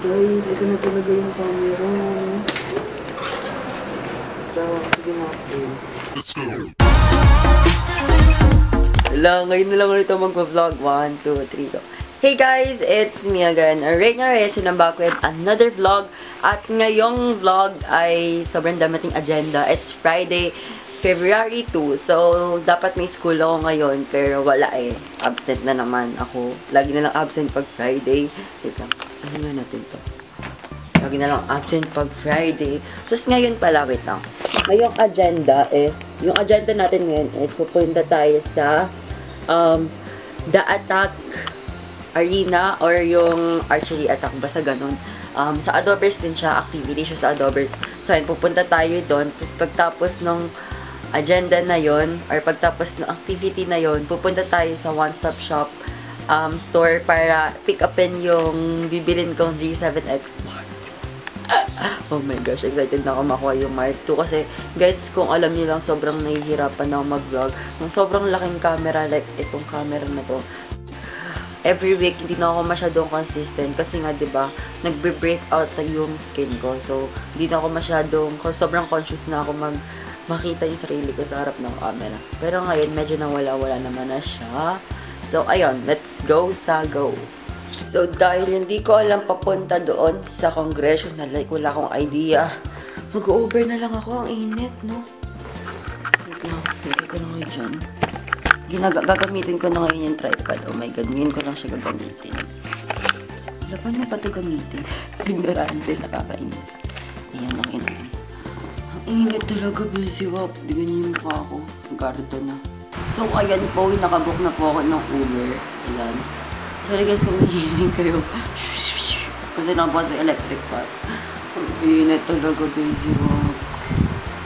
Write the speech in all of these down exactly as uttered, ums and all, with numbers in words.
guys, ito na talaga yung camera. So, sige na. Let's go! Hello, ngayon na lang ulit mag-vlog. one, two, three, go. Hey guys, it's me again. Right now, resin I'm back with another vlog. At ngayong vlog ay sobrang damating agenda. It's Friday, February second. So, dapat may school ako ngayon. Pero wala eh. Absent na naman ako. Lagi na lang absent pag Friday. Teka, ano nga natin to? Lagi na lang absent pag Friday. Tapos ngayon pala, wait lang. Ngayong agenda is, yung agenda natin ngayon is pupunta tayo sa um, The Attack Arena or yung archery attack, basta ganun. Um, sa Adobe din siya, activity siya sa Adobe. So, ayun, pupunta tayo doon. Tapos, pagtapos ng agenda na yon or pagtapos ng activity na yon, pupunta tayo sa one-stop shop um, store para pick upin yung bibilin kong G seven X Mark two. Oh my gosh, excited na ako makuha yung Mark two kasi, guys, kung alam niyo lang, sobrang nahihirapan na mag-vlog. Sobrang laking camera, like itong camera na to. Every week, hindi na ako masyadong consistent kasi nga, diba, nagbe-breakout yung skin ko. So, hindi na ako masyadong, sobrang conscious na ako mag makita yung sarili ko sa harap ng camera. Pero ngayon, medyo nawala-wala naman na siya. So, ayun, let's go sa go! So, dahil hindi ko alam papunta doon sa congressional, like, wala akong idea. Mag-Uber na lang ako, ang init, no? Wait lang, hindi ko na ngayon dyan. Gagamitin ko na ngayon yung tripod. Oh my god, ngayon ko lang siya gagamitin. Wala pa na pa ito gamitin. Ignorante, nakakainis. Ayan, okay na. Ang init talaga, busy walk. Di ganyan yung mukha ko. Gardo na. So, ayan po, nakabook na po ako ng Uber. Ayan. Sorry guys kung nahihiling kayo. Kasi lang po sa electric pot. Ang init talaga, busy walk.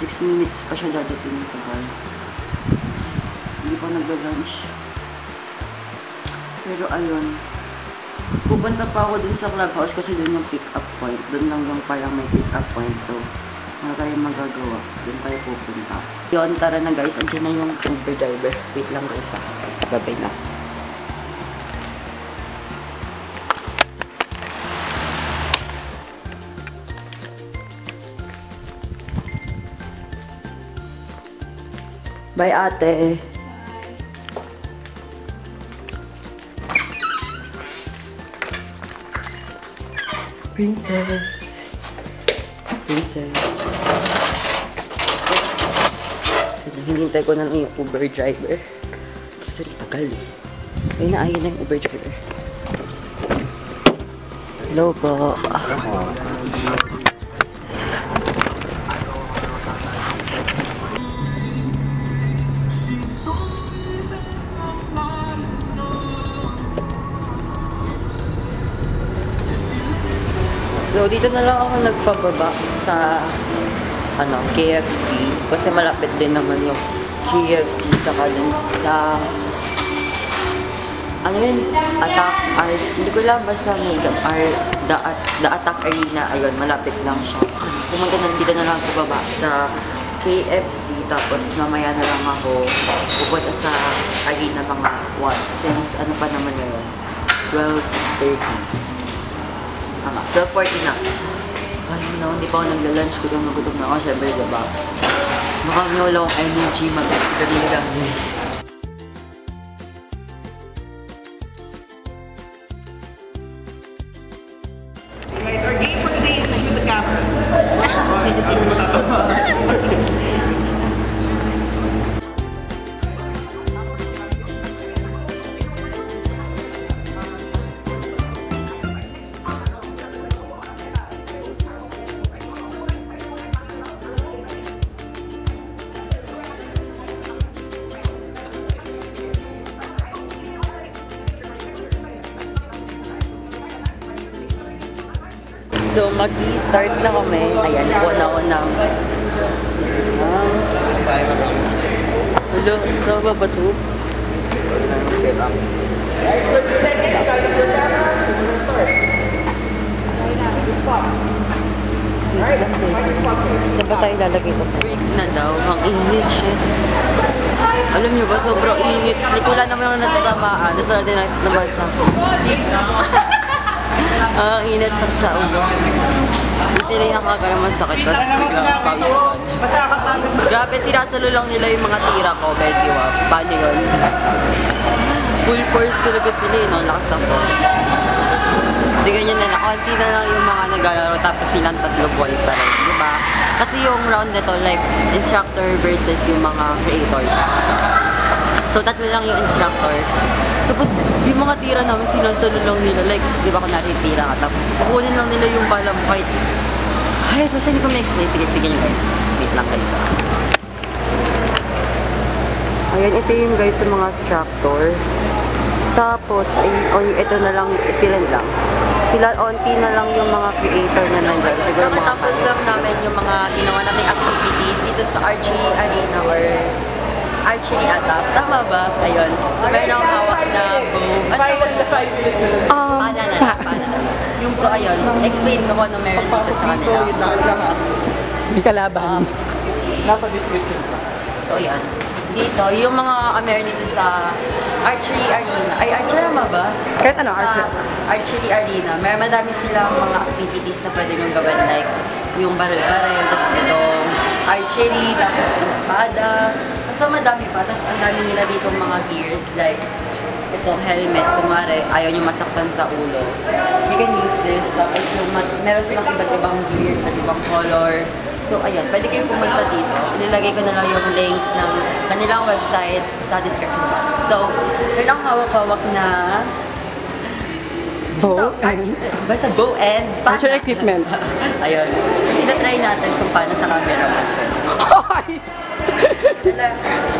six minutes pa siya dadating yung tagal. Hindi pa nag-lunch. Pero ayun. Pupunta pa ako dun sa clubhouse kasi dun yung pick-up point. Dun lang yung parang may pick-up point. So, ano tayo magagawa? Dun tayo pupunta. Yun, tara na guys. Andiyan na yung Uber driver. Wait lang guys. Babay na. Bye ate. Princess. Princess. Hinihintay ko na lang yung Uber driver. Kasi tagal eh. Ayun na, ayun na yung Uber driver. Hello po. So, dito na lang ako nagpababa sa ano, K F C kasi malapit din naman yung K F C sa kalin sa ano yun? Attack Art. Hindi ko lang basta makeup art. The, the Attack Arena. Ayun, malapit lang siya. Pumunta na dito na lang ako baba sa K F C tapos mamaya na lang ako pupunta sa arena mga one. Since ano pa naman ngayon? twelve thirty. Tama, twelve forty na. Ay, no, hindi pa ako nagla-lunch. Kugang nagutom na ako. Siyempre, diba? Mukhang wala akong energy. Mag-gabi lang. Hey guys, our game for today is to shoot the cameras. So, mag-i-start na kami. Ayan, una-una. Hello, ito ba ba ito? Alright, so the second is out of your cameras. We're gonna start. Your spots. Alright, find your spot here. Saan ba tayo lalagay ito? Freak na daw. Ang init, shit. Alam nyo ba, sobrang init. Wala naman yung natatamaan. That's what I did. Nabasa ko. Ah, ang init sa ulo. Hindi rin nakakaraman sakit kasi bigla pawisan. Grabe, sinasalo lang nila yung mga tira ko, medyo ah. Paano yun? Full force talaga sila yun, ang lakas ng force. Hindi ganyan na na, konti na lang yung mga naglalaro tapos silang tatlo boy pa rin, di ba? Kasi yung round nito, like instructor versus yung mga creators. So, tatlo lang yung instructor. Tapos, yung mga tira namin, sinasalo lang nila. Like, di ba kung natitira ka? Tapos, kukunin lang nila yung bala mo kahit... Ay, basta hindi ko ma-explain. Tigil-tigil nyo guys. Wait lang guys. Ayan, ito yung guys yung mga instructor. Tapos, ay, on, ito na lang, sila lang. Sila, onti na lang yung mga creator na nandiyan. Siguro mga... Tapos lang namin yung mga ginawa namin activities dito sa Archery Arena or... Archery Attack. Tama ba? Ayun. So, meron akong hawak na boom. Five to five minutes. Um, Pananan. Pananan. So, ayun. Explain ko kung ano meron dito sa kanila. Hindi ka laban. Nasa description pa. So, ayun. Dito, yung mga amenities sa Archery Arena. Ay, Archery Arena ba? Kahit ano, Archery. Archery Arena. Meron madami silang mga activities na pwede niyong gawin. Like, yung baril-baril, tapos itong archery, tapos espada. So, madami pa. Tapos, ang dami nila dito mga gears. Like, itong helmet. Kumari, ayaw nyo masaktan sa ulo. You can use this. Tapos, yung, meron silang iba't ibang gear, iba't ibang color. So, ayan. Pwede kayong pumunta dito. Nilagay ko na lang yung link ng kanilang website sa description box. So, meron akong hawak-hawak na... Bow and... Basta bow and... Archery equipment. Ayun. Kasi na-try natin kung paano sa camera. Ay!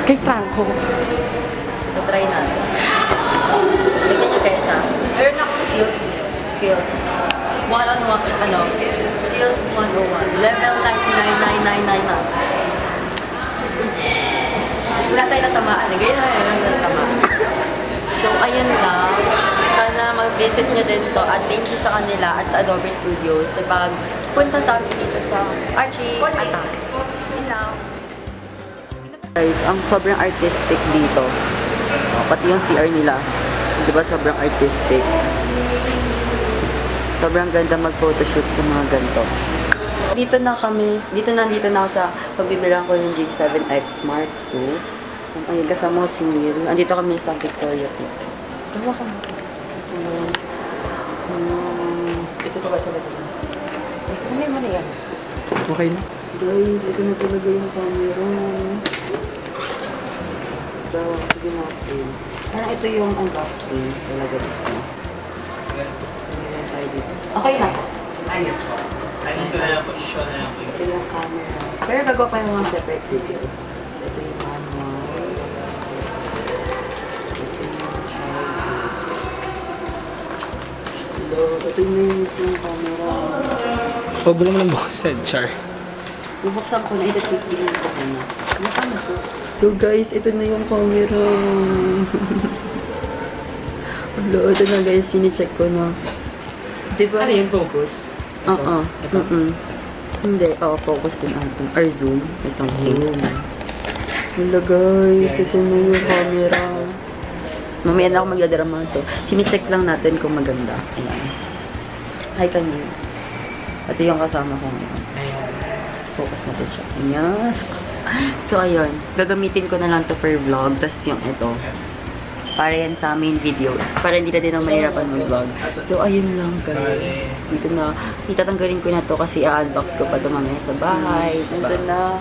Kay Franco. Try natin. Tignan nyo guys ha. Meron ako skills. Skills. One on one. Ano? Skills one oh one. Level nine nine nine nine nine nine. Wala tayo natamaan. Ganyan na yun lang natamaan. So, ayun lang. Sana mag-visit nyo din to at thank you sa kanila at sa Adobe Studios na pagpunta sa amin dito sa Archie Attack. Yun lang. Guys, ang sobrang artistic dito. Pati yung C R nila. Diba sobrang artistic? Sobrang ganda mag-photoshoot sa mga ganito. Dito na kami, dito na dito na ako sa pagbibilang ko yung G seven X Mark two. Ayun, kasama ko si Neil. Andito kami sa Victoria. Tawa ka mo. Um, um, ito pa ba ito ba ito? Ano yung mali yan? Okay na. Guys, ito na talaga yung camera. So, sige natin. Parang ito yung unboxing. Talaga gusto. Okay na. Ayos po. Andito na lang po. I-show na lang po yung gusto. Ito yung camera. Pero gagawa pa yung mga separate video. So, ito yung camera. Ito yung camera. Ito yung mismong camera. Huwag mo naman buksan, Char. Bubuksan ko na. Ito yung piliin ko na. Ano pa na po? So guys, ito na yung camera. Hello, ito na guys, sinicheck ko na. Diba? Ano yung focus? Oo. Hindi, oo, focus din natin. Or zoom, or something. Hello guys, ito na yung camera. Mamaya na ako magladrama ito. Sinicheck lang natin kung maganda. Ayan. Hi kami. Ito yung kasama ko ngayon. Focus natin siya. Ayan. So, ayun. Gagamitin ko na lang to for vlog. Tapos yung ito. Para yan sa main videos. Para hindi na din ang mahirapan ng vlog. So, ayun lang guys. Dito na. Itatanggalin ko na to kasi i-unbox ko pa ito mamaya sa bahay. Nandun na.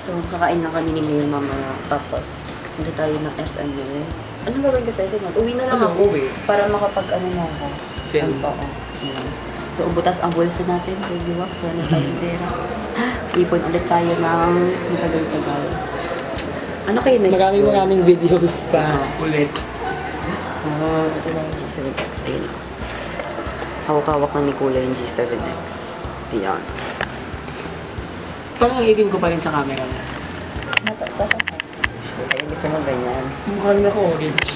So, kakain na kami ni Mayo mamaya. Tapos, punta tayo ng S M yun. Anong gagawin ko sa S M? Uwi na lang ako. Para makapag ano na ako. Film. So, butas ang bulsa natin. Kasi wak, wala tayong pera. Ipon ulit tayo ng matagal-tagal. Ano kayo next? Maraming-maraming videos pa. Uh, ulit. Uh, ito na yung G seven X. Ayun. Hawak-hawak na ni Kuya yung G seven X. Ayan. Parang itim ko pa rin sa camera mo. Matatas ang focus. Kaya gusto mo ganyan. Mukha rin ako orange.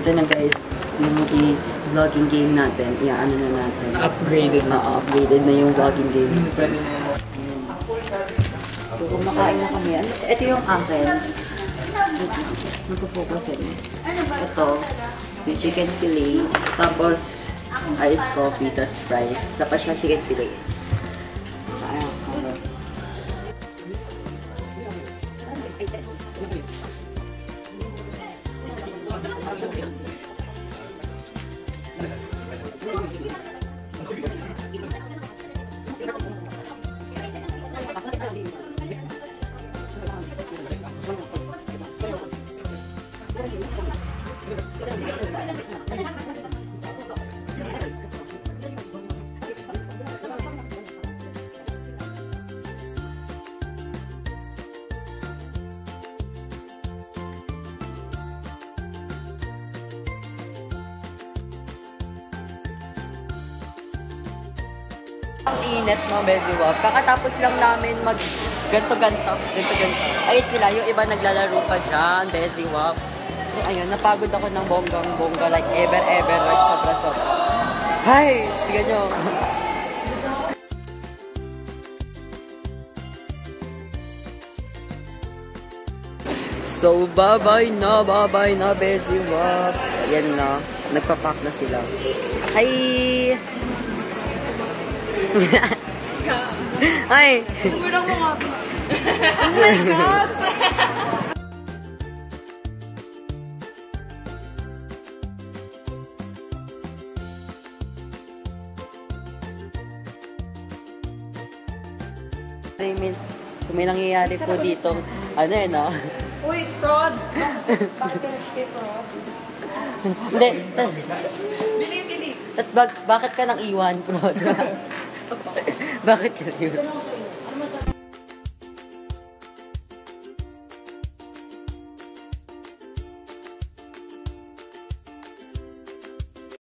Ito na guys. Yung vlogging game natin. Iyan, ano na natin. Upgraded na. Uh, upgraded na yung vlogging game. So, kumakain na kami. Ito yung akin. Nagpo-focus yun. Ito. yung chicken fillet, tapos ice coffee, tapos fries. Tapos yung chicken fillet. Ang init, no, Beziwap. Kakatapos lang namin mag ganto-ganto, ganto-ganto. Ayun sila, yung iba naglalaro pa dyan, Beziwap. So, ayun, napagod ako ng bonggang-bongga, like ever-ever, like sobra-sobra. Hay! Tiga nyo! So, bye-bye na, bye-bye na, Beziwap. Ayan na, nagpapack na sila. Hi! Ay! Umurang mo nga ba? Oh my God! So may nangyayari po dito. Ano eh, no? Uy, fraud! Bakit pinasipay fraud? Hindi. Bili, bili! Bakit ka nang iwan, fraud? Bakit ka nang iwan?